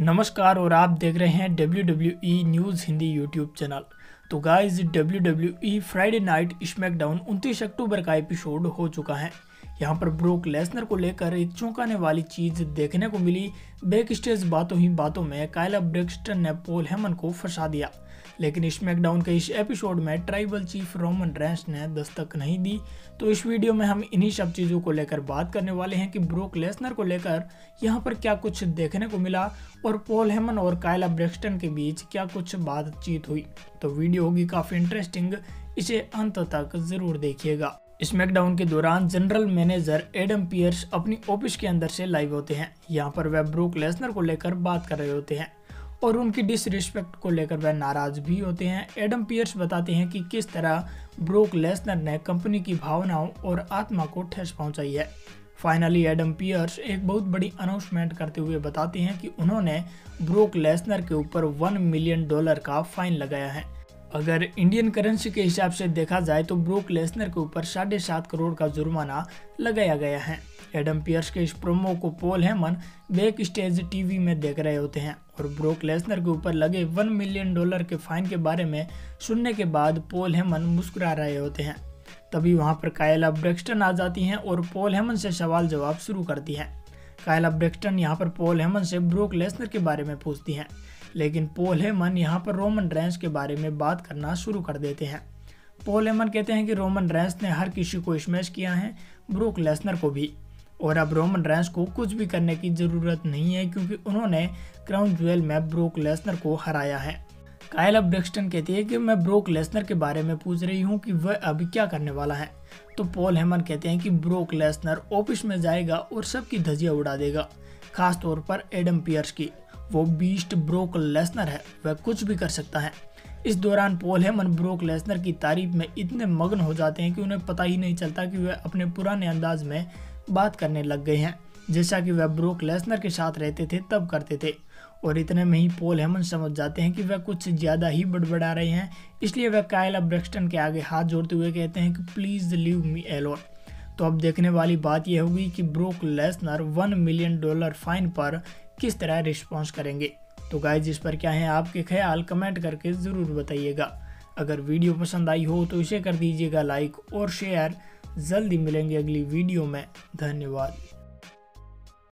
नमस्कार और आप देख रहे हैं WWE news Hindi YouTube channel. तो guys WWE Friday night SmackDown 29 October का एपिसोड हो चुका है। यहाँ पर ब्रॉक लेसनर को लेकर एक चौंकाने वाली चीज़ देखने को मिली। बैक स्टेज बातों ही बातों में कायला ब्रैक्स्टन ने पॉल हेमन को फंसा दिया, लेकिन स्मैकडाउन के इस एपिसोड में ट्राइबल चीफ रोमन रेंस ने दस्तक नहीं दी। तो इस वीडियो में हम इन्हीं सब चीज़ों को लेकर बात करने वाले हैं कि ब्रॉक लेसनर को लेकर यहाँ पर क्या कुछ देखने को मिला और पॉल हेमन और कायला ब्रैक्स्टन के बीच क्या कुछ बातचीत हुई। तो वीडियो होगी काफ़ी इंटरेस्टिंग, इसे अंत तक ज़रूर देखिएगा। स्मैकडाउन के दौरान जनरल मैनेजर एडम पियर्स अपनी ऑफिस के अंदर से लाइव होते हैं। यहाँ पर वह ब्रॉक लेसनर को लेकर बात कर रहे होते हैं और उनकी डिसरिस्पेक्ट को लेकर वह नाराज़ भी होते हैं। एडम पियर्स बताते हैं कि किस तरह ब्रॉक लेसनर ने कंपनी की भावनाओं और आत्मा को ठेस पहुंचाई है। फाइनली एडम पियर्स एक बहुत बड़ी अनाउंसमेंट करते हुए बताते हैं कि उन्होंने ब्रॉक लेसनर के ऊपर $1 मिलियन का फाइन लगाया है। अगर इंडियन करेंसी के हिसाब से देखा जाए तो ब्रॉक लेसनर के ऊपर 7.5 करोड़ का जुर्माना लगाया गया है। एडम पियर्स के इस प्रोमो को Paul Heyman back stage TV में देख रहे होते हैं और ब्रॉक लेसनर के ऊपर लगे $1 मिलियन के फाइन के बारे में सुनने के बाद पॉल हेमन मुस्कुरा रहे होते हैं। तभी वहां पर कायला ब्रैक्स्टन आ जाती हैं और पॉल हेमन से सवाल जवाब शुरू करती हैं। कायला ब्रैक्स्टन यहाँ पर पॉल हेमन से ब्रॉक लेसनर के बारे में पूछती हैं, लेकिन पॉल हेमन यहाँ पर रोमन रेंस के बारे में बात करना शुरू कर देते हैं। पॉल हेमन कहते हैं कि रोमन रेंस ने हर किसी को स्मैश किया है, ब्रॉक लेसनर को भी, और अब रोमन रेंस को कुछ भी करने की ज़रूरत नहीं है क्योंकि उन्होंने क्राउन ज्वेल में ब्रॉक लेसनर को हराया है। कायला ब्रैक्स्टन कहती है कि मैं ब्रॉक लेसनर के बारे में पूछ रही हूँ कि वह अभी क्या करने वाला है। तो पॉल हेमन कहते हैं कि ब्रॉक लेसनर ऑफिस में जाएगा और सबकी धजिया उड़ा देगा, खास तौर पर एडम पियर्स की। वो बीस्ट ब्रॉक लेसनर है, वह कुछ भी कर सकता है। इस दौरान पॉल हेमन ब्रॉक लेसनर की तारीफ में इतने मगन हो जाते हैं कि उन्हें पता ही नहीं चलता कि वह अपने पुराने अंदाज में बात करने लग गए हैं, जैसा कि वह ब्रॉक लेसनर के साथ रहते थे तब करते थे। और इतने में ही पॉल हेमन समझ जाते हैं कि वह कुछ ज़्यादा ही बड़बड़ा रहे हैं, इसलिए वह कायला ब्रैक्स्टन के आगे हाथ जोड़ते हुए कहते हैं कि प्लीज़ लीव मी एलोन। तो अब देखने वाली बात यह होगी कि ब्रॉक लेसनर $1 मिलियन फाइन पर किस तरह रिस्पॉन्स करेंगे। तो गाइज इस पर क्या है आपके ख्याल, कमेंट करके ज़रूर बताइएगा। अगर वीडियो पसंद आई हो तो इसे कर दीजिएगा लाइक और शेयर। जल्दी मिलेंगे अगली वीडियो में, धन्यवाद।